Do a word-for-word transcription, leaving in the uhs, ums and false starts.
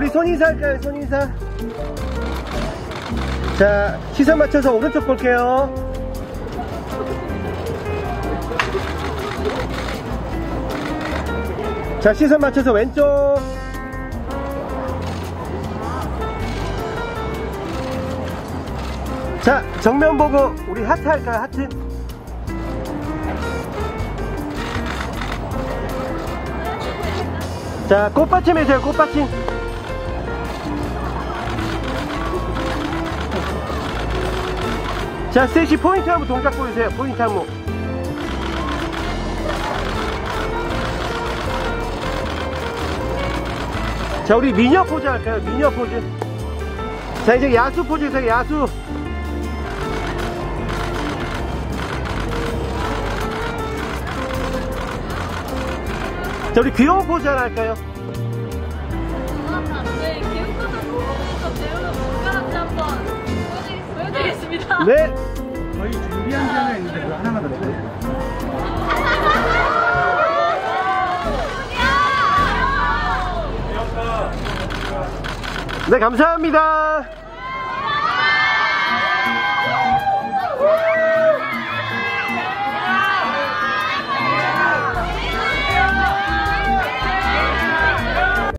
우리 손인사 할까요? 손인사. 자, 시선 맞춰서 오른쪽 볼게요. 자, 시선 맞춰서 왼쪽. 자, 정면 보고 우리 하트 할까요? 하트. 자, 꽃받침 해줘요. 꽃받침. 자, 스테이시 포인트 한번 동작 보여주세요. 포인트 한번. 자, 우리 미녀 포즈 할까요? 미녀 포즈. 자, 이제 야수 포즈 해주세요. 야수. 자, 우리 귀여운 포즈 하나 할까요? 네, 귀여운 포즈 보여드리니까 배우는 손가락질 한번 보여드리겠습니다. 네! 저희 준비한 게 하나 있는데 그거 하나만 더 해요. 네, 감사합니다.